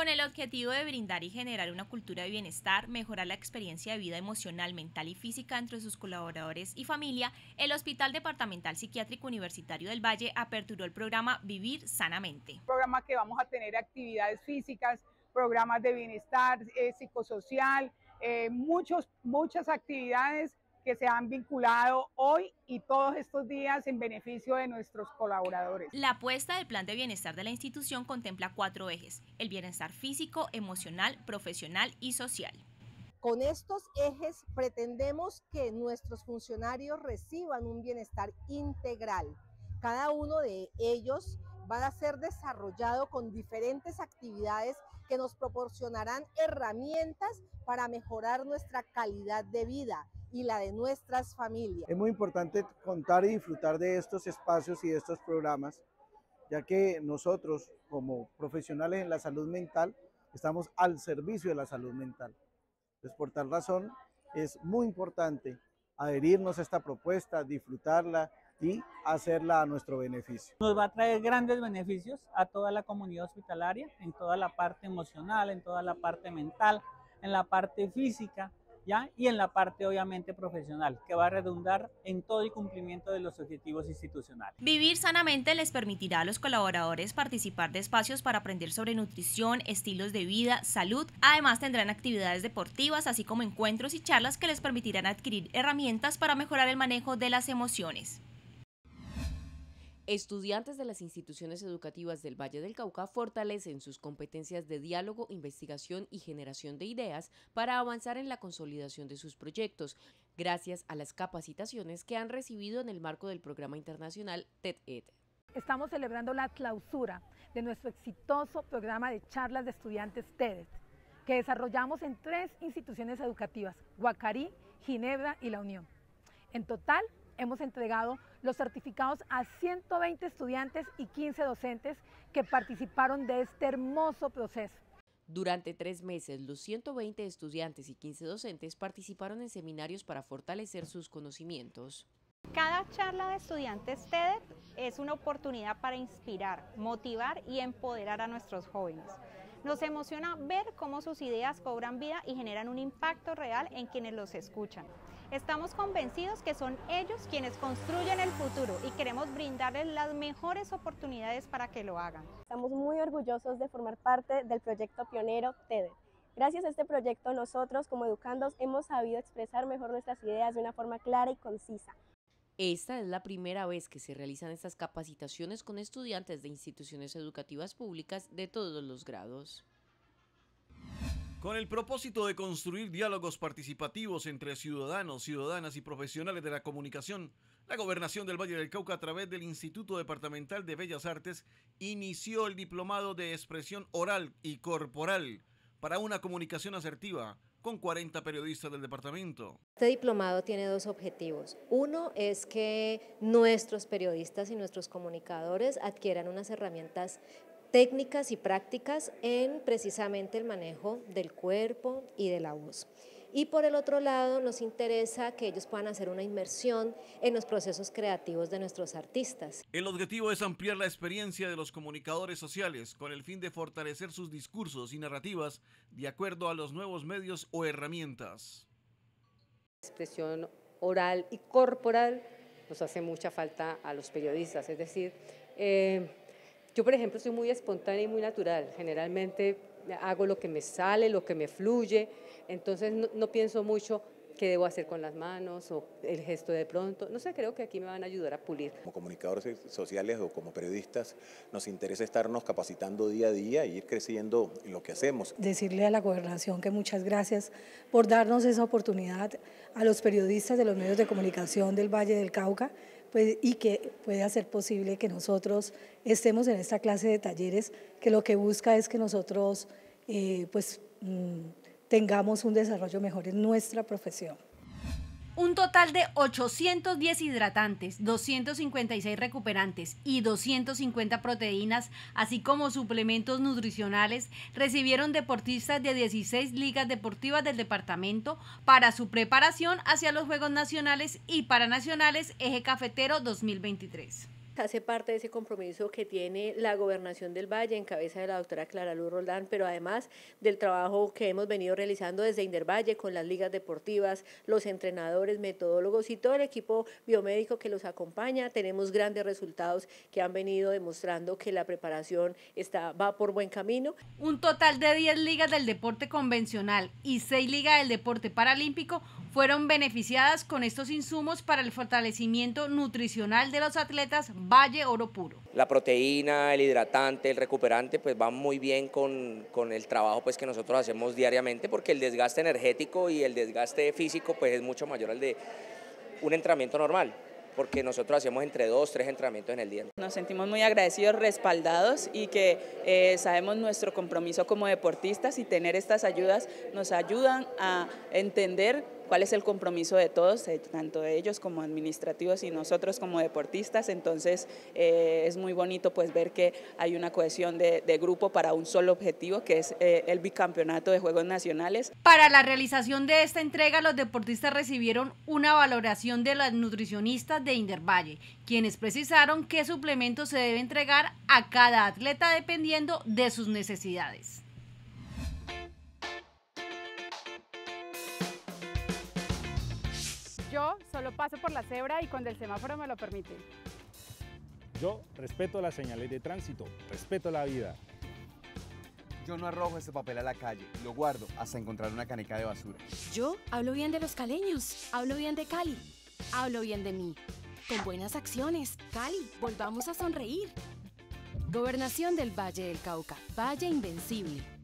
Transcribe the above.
con el objetivo de brindar y generar una cultura de bienestar, mejorar la experiencia de vida emocional, mental y física entre sus colaboradores y familia, el Hospital Departamental Psiquiátrico Universitario del Valle aperturó el programa Vivir Sanamente. Un programa que vamos a tener actividades físicas, programas de bienestar psicosocial, muchas actividades que se han vinculado hoy y todos estos días en beneficio de nuestros colaboradores. La apuesta del plan de bienestar de la institución contempla 4 ejes: el bienestar físico, emocional, profesional y social. Con estos ejes pretendemos que nuestros funcionarios reciban un bienestar integral. Cada uno de ellos va a ser desarrollado con diferentes actividades que nos proporcionarán herramientas para mejorar nuestra calidad de vida y la de nuestras familias. Es muy importante contar y disfrutar de estos espacios y de estos programas, ya que nosotros como profesionales en la salud mental estamos al servicio de la salud mental. Pues por tal razón es muy importante adherirnos a esta propuesta, disfrutarla y hacerla a nuestro beneficio. Nos va a traer grandes beneficios a toda la comunidad hospitalaria, en toda la parte emocional, en toda la parte mental, en la parte física, ¿ya? Y en la parte obviamente profesional, que va a redundar en todo el cumplimiento de los objetivos institucionales. Vivir Sanamente les permitirá a los colaboradores participar de espacios para aprender sobre nutrición, estilos de vida, salud. Además tendrán actividades deportivas, así como encuentros y charlas que les permitirán adquirir herramientas para mejorar el manejo de las emociones. Estudiantes de las instituciones educativas del Valle del Cauca fortalecen sus competencias de diálogo, investigación y generación de ideas para avanzar en la consolidación de sus proyectos, gracias a las capacitaciones que han recibido en el marco del programa internacional TED-ED. Estamos celebrando la clausura de nuestro exitoso programa de charlas de estudiantes TED-ED, que desarrollamos en 3 instituciones educativas, Guacarí, Ginebra y La Unión. En total, hemos entregado los certificados a 120 estudiantes y 15 docentes que participaron de este hermoso proceso. Durante 3 meses, los 120 estudiantes y 15 docentes participaron en seminarios para fortalecer sus conocimientos. Cada charla de estudiantes TED-ED es una oportunidad para inspirar, motivar y empoderar a nuestros jóvenes. Nos emociona ver cómo sus ideas cobran vida y generan un impacto real en quienes los escuchan. Estamos convencidos que son ellos quienes construyen el futuro y queremos brindarles las mejores oportunidades para que lo hagan. Estamos muy orgullosos de formar parte del proyecto pionero TED-ED. Gracias a este proyecto nosotros como educandos hemos sabido expresar mejor nuestras ideas de una forma clara y concisa. Esta es la primera vez que se realizan estas capacitaciones con estudiantes de instituciones educativas públicas de todos los grados. Con el propósito de construir diálogos participativos entre ciudadanos, ciudadanas y profesionales de la comunicación, la Gobernación del Valle del Cauca, a través del Instituto Departamental de Bellas Artes, inició el Diplomado de Expresión Oral y Corporal para una comunicación asertiva, con 40 periodistas del departamento. Este diplomado tiene 2 objetivos. Uno es que nuestros periodistas y nuestros comunicadores adquieran unas herramientas técnicas y prácticas en precisamente el manejo del cuerpo y de la voz. Y por el otro lado nos interesa que ellos puedan hacer una inmersión en los procesos creativos de nuestros artistas. El objetivo es ampliar la experiencia de los comunicadores sociales con el fin de fortalecer sus discursos y narrativas de acuerdo a los nuevos medios o herramientas. La expresión oral y corporal nos hace mucha falta a los periodistas, es decir, yo por ejemplo soy muy espontánea y muy natural, generalmente hago lo que me sale, lo que me fluye, entonces no pienso mucho qué debo hacer con las manos o el gesto de pronto, no sé, creo que aquí me van a ayudar a pulir. Como comunicadores sociales o como periodistas nos interesa estarnos capacitando día a día e ir creciendo en lo que hacemos. Decirle a la Gobernación que muchas gracias por darnos esa oportunidad a los periodistas de los medios de comunicación del Valle del Cauca, pues, y que puede hacer posible que nosotros estemos en esta clase de talleres, que lo que busca es que nosotros tengamos un desarrollo mejor en nuestra profesión. Un total de 810 hidratantes, 256 recuperantes y 250 proteínas, así como suplementos nutricionales, recibieron deportistas de 16 ligas deportivas del departamento para su preparación hacia los Juegos Nacionales y Paranacionales Eje Cafetero 2023. hace parte de ese compromiso que tiene la Gobernación del Valle en cabeza de la doctora Clara Luz Roldán, pero además del trabajo que hemos venido realizando desde Indervalle con las ligas deportivas, los entrenadores, metodólogos y todo el equipo biomédico que los acompaña. Tenemos grandes resultados que han venido demostrando que la preparación va por buen camino. Un total de 10 ligas del deporte convencional y 6 ligas del deporte paralímpico fueron beneficiadas con estos insumos para el fortalecimiento nutricional de los atletas Valle Oro Puro. La proteína, el hidratante, el recuperante, pues van muy bien con el trabajo pues, que nosotros hacemos diariamente, porque el desgaste energético y el desgaste físico pues, es mucho mayor al de un entrenamiento normal, porque nosotros hacemos entre 2 o 3 entrenamientos en el día. Nos sentimos muy agradecidos, respaldados y que sabemos nuestro compromiso como deportistas, y tener estas ayudas nos ayudan a entender cuál es el compromiso de todos, tanto de ellos como administrativos y nosotros como deportistas. Entonces es muy bonito pues ver que hay una cohesión de grupo para un solo objetivo, que es el bicampeonato de Juegos Nacionales. Para la realización de esta entrega, los deportistas recibieron una valoración de las nutricionistas de Indervalle, quienes precisaron qué suplementos se debe entregar a cada atleta dependiendo de sus necesidades. Yo solo paso por la cebra y cuando el semáforo me lo permite. Yo respeto las señales de tránsito, respeto la vida. Yo no arrojo este papel a la calle, lo guardo hasta encontrar una caneca de basura. Yo hablo bien de los caleños, hablo bien de Cali, hablo bien de mí. Con buenas acciones, Cali, volvamos a sonreír. Gobernación del Valle del Cauca, Valle Invencible.